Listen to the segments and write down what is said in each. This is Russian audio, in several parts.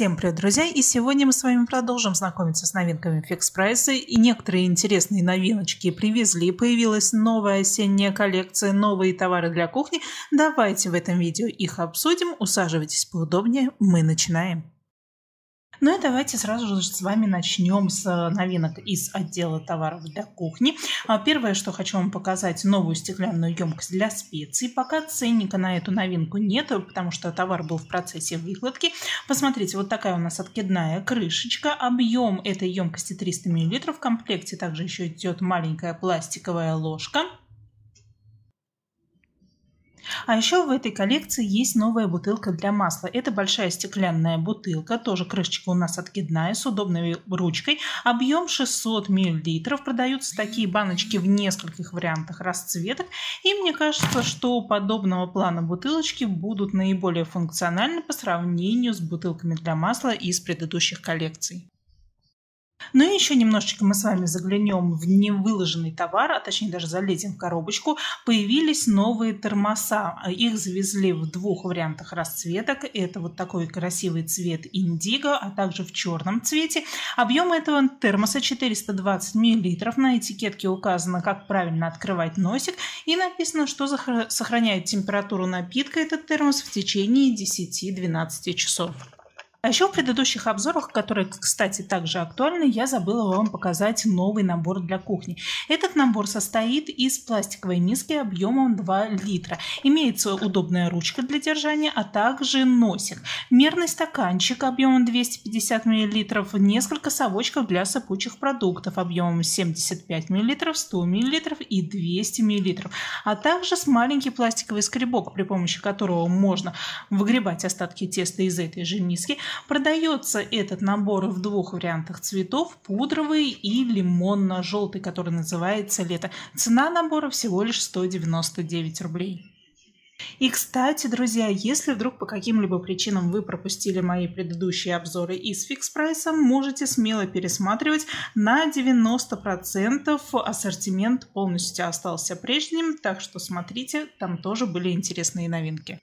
Всем привет, друзья! И сегодня мы с вами продолжим знакомиться с новинками Fix Price. И некоторые интересные новиночки привезли. Появилась новая осенняя коллекция, новые товары для кухни. Давайте в этом видео их обсудим. Усаживайтесь поудобнее, мы начинаем. Ну и давайте сразу же с вами начнем с новинок из отдела товаров для кухни. Первое, что хочу вам показать, новую стеклянную емкость для специй. Пока ценника на эту новинку нет, потому что товар был в процессе выкладки. Посмотрите, вот такая у нас откидная крышечка. Объем этой емкости 300 мл. В комплекте также еще идет маленькая пластиковая ложка. А еще в этой коллекции есть новая бутылка для масла. Это большая стеклянная бутылка, тоже крышечка у нас откидная, с удобной ручкой. Объем 600 мл. Продаются такие баночки в нескольких вариантах расцветок. И мне кажется, что подобного плана бутылочки будут наиболее функциональны по сравнению с бутылками для масла из предыдущих коллекций. Ну и еще немножечко мы с вами заглянем в невыложенный товар, а точнее даже залезем в коробочку. Появились новые тормоза. Их завезли в двух вариантах расцветок. Это вот такой красивый цвет индиго, а также в черном цвете. Объем этого термоса 420 мл. На этикетке указано, как правильно открывать носик. И написано, что сохраняет температуру напитка этот термос в течение 10-12 часов. А еще в предыдущих обзорах, которые, кстати, также актуальны, я забыла вам показать новый набор для кухни. Этот набор состоит из пластиковой миски объемом 2 литра. Имеется удобная ручка для держания, а также носик. Мерный стаканчик объемом 250 мл, несколько совочков для сыпучих продуктов объемом 75 мл, 100 мл и 200 мл. А также с маленький пластиковый скребок, при помощи которого можно выгребать остатки теста из этой же миски. Продается этот набор в двух вариантах цветов: пудровый и лимонно-желтый, который называется «Лето». Цена набора всего лишь 199 рублей. И, кстати, друзья, если вдруг по каким-либо причинам вы пропустили мои предыдущие обзоры из Fix Price, можете смело пересматривать. На 90% ассортимент полностью остался прежним, так что смотрите, там тоже были интересные новинки.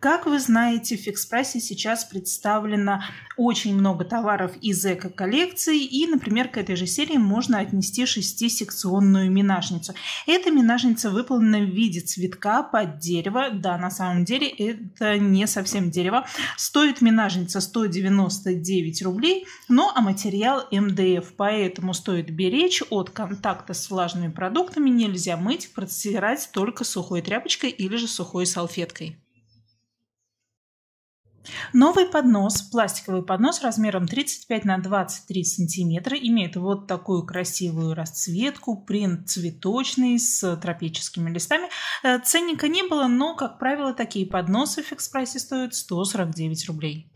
Как вы знаете, в Fix Price сейчас представлено очень много товаров из эко-коллекции. И, например, к этой же серии можно отнести 6-секционную минажницу. Эта минажница выполнена в виде цветка под дерево. Да, на самом деле это не совсем дерево. Стоит минажница 199 рублей, но материал МДФ. Поэтому стоит беречь от контакта с влажными продуктами. Нельзя мыть, протирать только сухой тряпочкой или же сухой салфеткой. Новый поднос, пластиковый поднос размером 35 на 23 сантиметра, имеет вот такую красивую расцветку, принт цветочный с тропическими листами. Ценника не было, но, как правило, такие подносы в Fix Price стоят 149 рублей.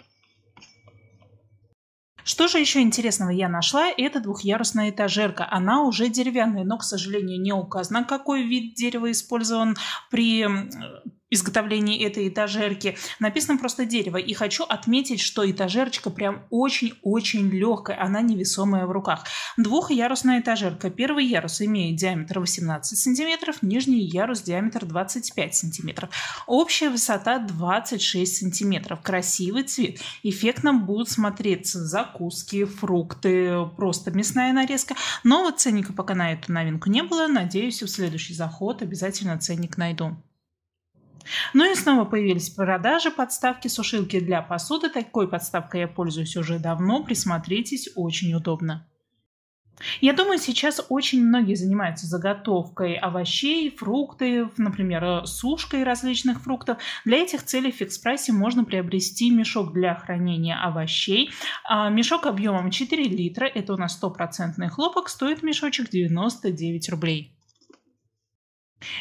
Что же еще интересного я нашла? Это двухъярусная этажерка. Она уже деревянная, но, к сожалению, не указано, какой вид дерева использован при изготовлении этой этажерки. Написано просто дерево. И хочу отметить, что этажерочка прям очень-очень легкая. Она невесомая в руках. Двухъярусная этажерка. Первый ярус имеет диаметр 18 см. Нижний ярус диаметр 25 см. Общая высота 26 см. Красивый цвет. Эффектно будут смотреться закуски, фрукты, просто мясная нарезка. Но вот ценника пока на эту новинку не было. Надеюсь, в следующий заход обязательно ценник найду. Ну и снова появились продажи подставки сушилки для посуды. Такой подставкой я пользуюсь уже давно. Присмотритесь, очень удобно. Я думаю, сейчас очень многие занимаются заготовкой овощей, фруктов, например, сушкой различных фруктов. Для этих целей в Fix Price можно приобрести мешок для хранения овощей. Мешок объемом 4 литра, это у нас 100% хлопок, стоит мешочек 99 рублей.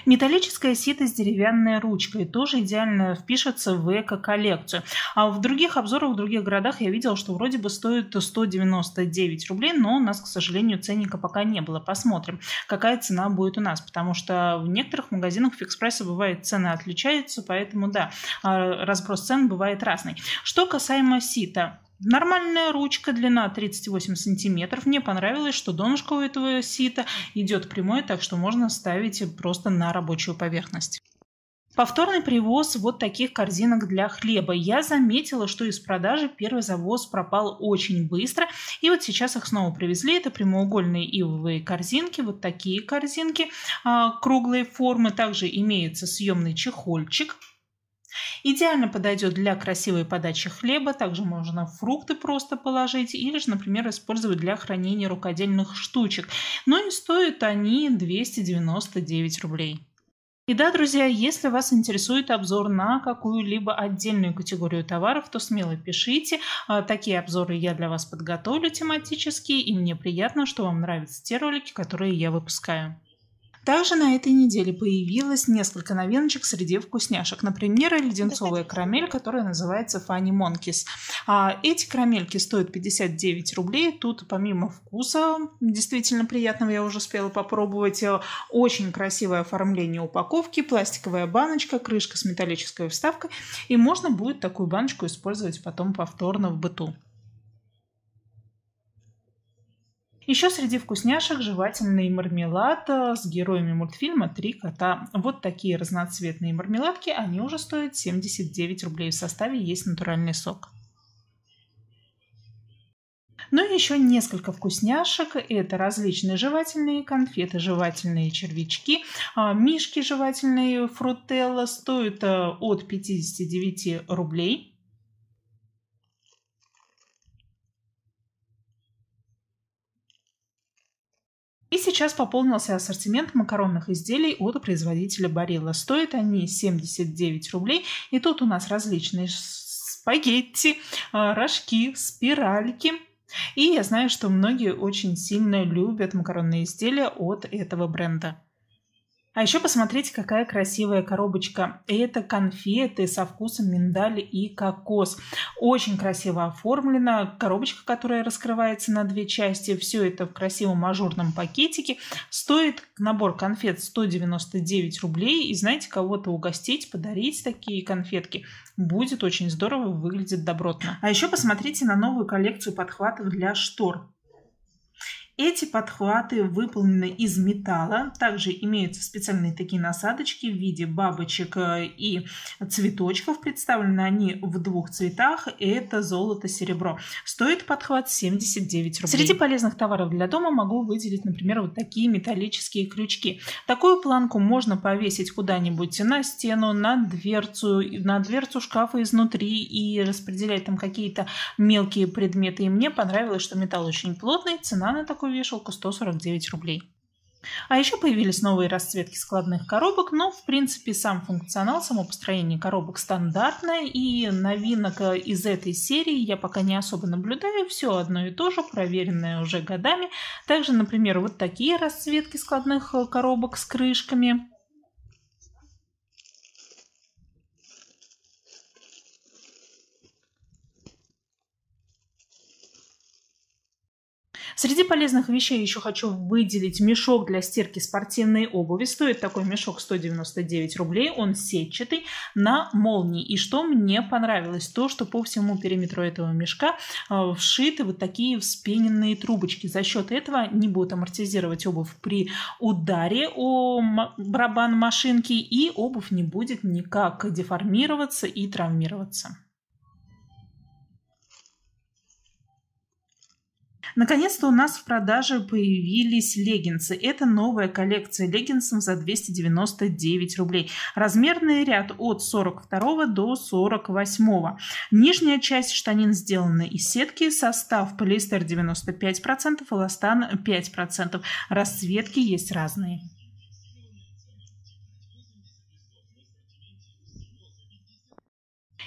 Металлическая сито с деревянной ручкой тоже идеально впишется в эко-коллекцию. А в других обзорах, в других городах я видела, что вроде бы стоит 199 рублей, но у нас, к сожалению, ценника пока не было. Посмотрим, какая цена будет у нас, потому что в некоторых магазинах Fix Price бывает цены отличаются, поэтому да, разброс цен бывает разный. Что касаемо сита. Нормальная ручка, длина 38 сантиметров. Мне понравилось, что донышко у этого сита идет прямое, так что можно ставить просто на рабочую поверхность. Повторный привоз вот таких корзинок для хлеба. Я заметила, что из продажи первый завоз пропал очень быстро. И вот сейчас их снова привезли. Это прямоугольные ивовые корзинки. Вот такие корзинки круглой формы. Также имеется съемный чехольчик. Идеально подойдет для красивой подачи хлеба. Также можно фрукты просто положить или же, например, использовать для хранения рукодельных штучек. Ну и стоят они 299 рублей. И да, друзья, если вас интересует обзор на какую-либо отдельную категорию товаров, то смело пишите. Такие обзоры я для вас подготовлю тематически, и мне приятно, что вам нравятся те ролики, которые я выпускаю. Также на этой неделе появилось несколько новиночек среди вкусняшек. Например, леденцовая карамель, которая называется Funny Monkeys. Эти карамельки стоят 59 рублей. Тут помимо вкуса, действительно приятного, я уже успела попробовать, очень красивое оформление упаковки, пластиковая баночка, крышка с металлической вставкой. И можно будет такую баночку использовать потом повторно в быту. Еще среди вкусняшек жевательный мармелад с героями мультфильма «Три кота». Вот такие разноцветные мармеладки, они уже стоят 79 рублей. В составе есть натуральный сок. Ну и еще несколько вкусняшек. Это различные жевательные конфеты, жевательные червячки, мишки жевательные Фрутелла. Стоят от 59 рублей. И сейчас пополнился ассортимент макаронных изделий от производителя Барилла. Стоят они 79 рублей. И тут у нас различные спагетти, рожки, спиральки. И я знаю, что многие очень сильно любят макаронные изделия от этого бренда. А еще посмотрите, какая красивая коробочка. Это конфеты со вкусом миндаля и кокос. Очень красиво оформлена. Коробочка, которая раскрывается на две части. Все это в красивом ажурном пакетике. Стоит набор конфет 199 рублей. И знаете, кого-то угостить, подарить такие конфетки будет очень здорово, выглядит добротно. А еще посмотрите на новую коллекцию подхватов для штор. Эти подхваты выполнены из металла. Также имеются специальные такие насадочки в виде бабочек и цветочков. Представлены они в двух цветах. Это золото-серебро. Стоит подхват 79 рублей. Среди полезных товаров для дома могу выделить, например, вот такие металлические крючки. Такую планку можно повесить куда-нибудь на стену, на дверцу шкафа изнутри и распределять там какие-то мелкие предметы. И мне понравилось, что металл очень плотный. Цена на такой вешалку 149 рублей. А еще появились новые расцветки складных коробок, но в принципе сам функционал, само построение коробок стандартное, и новинок из этой серии я пока не особо наблюдаю, все одно и то же, проверенное уже годами. Также, например, вот такие расцветки складных коробок с крышками. Среди полезных вещей еще хочу выделить мешок для стирки спортивной обуви. Стоит такой мешок 199 рублей. Он сетчатый, на молнии. И что мне понравилось? То, что по всему периметру этого мешка вшиты вот такие вспененные трубочки. За счет этого не будут амортизировать обувь при ударе о барабан машинки. И обувь не будет никак деформироваться и травмироваться. Наконец-то у нас в продаже появились леггинсы. Это новая коллекция леггинсов за 299 рублей. Размерный ряд от 42 до 48. Нижняя часть штанин сделана из сетки. Состав полиэстер 95%, эластан 5%. Расцветки есть разные.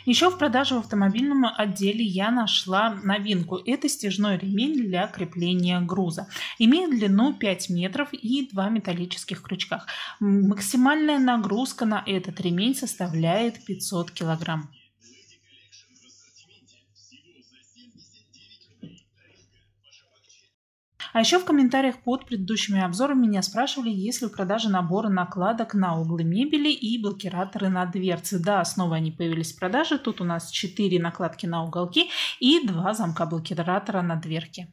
Еще в продаже в автомобильном отделе я нашла новинку. Это стяжной ремень для крепления груза. Имеет длину 5 метров и 2 металлических крючка. Максимальная нагрузка на этот ремень составляет 500 килограмм. А еще в комментариях под предыдущими обзорами меня спрашивали, есть ли в продаже наборы накладок на углы мебели и блокираторы на дверцы. Да, снова они появились в продаже. Тут у нас 4 накладки на уголки и 2 замка блокиратора на дверке.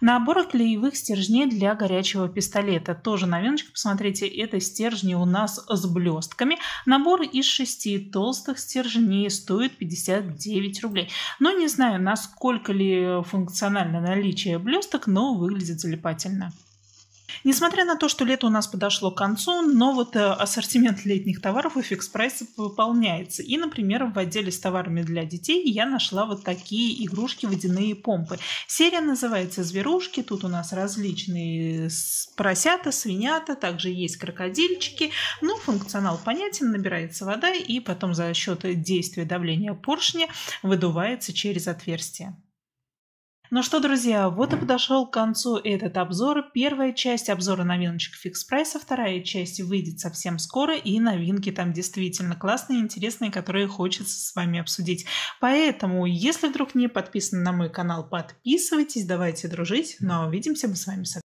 Набор клеевых стержней для горячего пистолета. Тоже новиночка, посмотрите, это стержни у нас с блестками. Набор из 6 толстых стержней стоит 59 рублей. Но не знаю, насколько ли функционально наличие блесток, но выглядит залипательно. Несмотря на то, что лето у нас подошло к концу, но вот ассортимент летних товаров у Fix Price пополняется. И, например, в отделе с товарами для детей я нашла вот такие игрушки водяные помпы. Серия называется «Зверушки». Тут у нас различные поросята, свинята, также есть крокодильчики. Но функционал понятен, набирается вода и потом за счет действия давления поршня выдувается через отверстие. Ну что, друзья, вот и подошел к концу этот обзор. Первая часть обзора новиночек Fix Price, вторая часть выйдет совсем скоро, и новинки там действительно классные, интересные, которые хочется с вами обсудить. Поэтому, если вдруг не подписаны на мой канал, подписывайтесь, давайте дружить. Ну а увидимся мы с вами совсем.